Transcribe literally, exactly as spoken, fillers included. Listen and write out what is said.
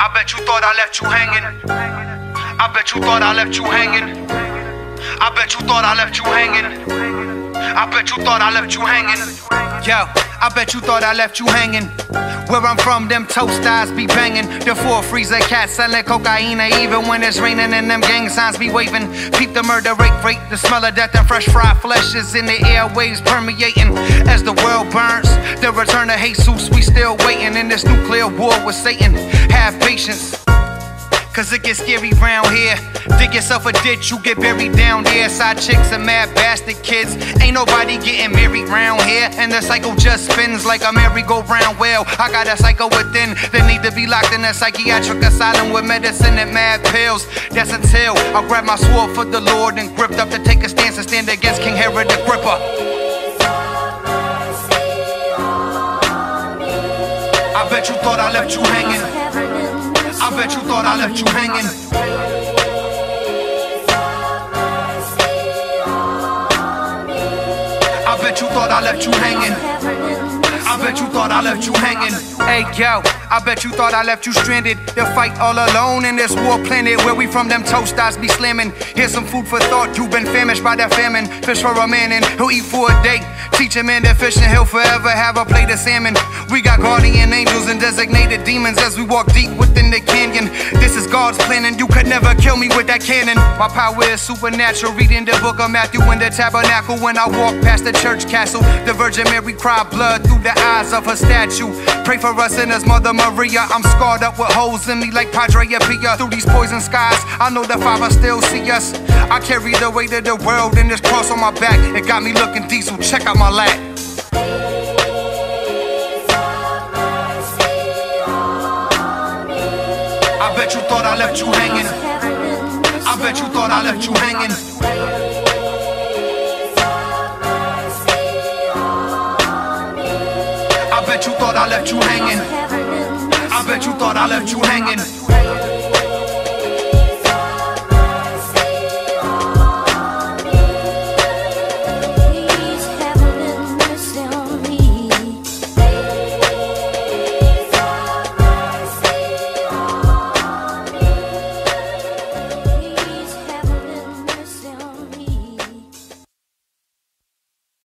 I bet you thought I left you hanging. I bet you thought I left you hanging. I bet you thought I left you hanging. I bet you thought I left you hanging. Yo, I bet you thought I left you hanging. Where I'm from, them toast eyes be banging. The four freezer cats selling cocaine, even when it's raining and them gang signs be waving. Peep the murder rate, rate the smell of death and fresh fried flesh is in the airwaves permeating. As the world burns, the return of Jesus, we still waiting in this nuclear war with Satan. Have patience, cause it gets scary round here. Dig yourself a ditch, you get buried down there. Side chicks and mad bastard kids, ain't nobody getting married round here. And the cycle just spins like a merry-go-round. Well, I got a psycho within that need to be locked in a psychiatric asylum with medicine and mad pills. That's until I grab my sword for the Lord and gripped up to take a stance and stand against King Herod the Gripper. I bet you thought I left you hanging. I bet you thought I left you hanging. I bet you thought I left you hanging. I bet you thought I left you hanging. Hey yo, I bet you thought I left you stranded to fight all alone in this war planet where we from them toast eyes be slamming. Here's some food for thought, you've been famished by that famine. Fish for a man and he'll eat for a day. Teach a man to fish and he'll forever have a plate of salmon. We got guardian angels and designated demons as we walk deep within the canyon. This is God's plan and you could never kill me with that cannon. My power is supernatural, reading the book of Matthew in the tabernacle. When I walk past the church castle, the Virgin Mary cried blood through the eyes of her statue. Pray for us sinners, Mother Maria. I'm scarred up with holes in me like Padre Pia. Through these poison skies, I know the Father still see us. I carry the weight of the world and this cross on my back. It got me looking diesel, check out my lap. I bet you thought I left you hanging. I bet you thought I left you hanging. I bet you thought I left you hanging. I bet you thought I left you hanging.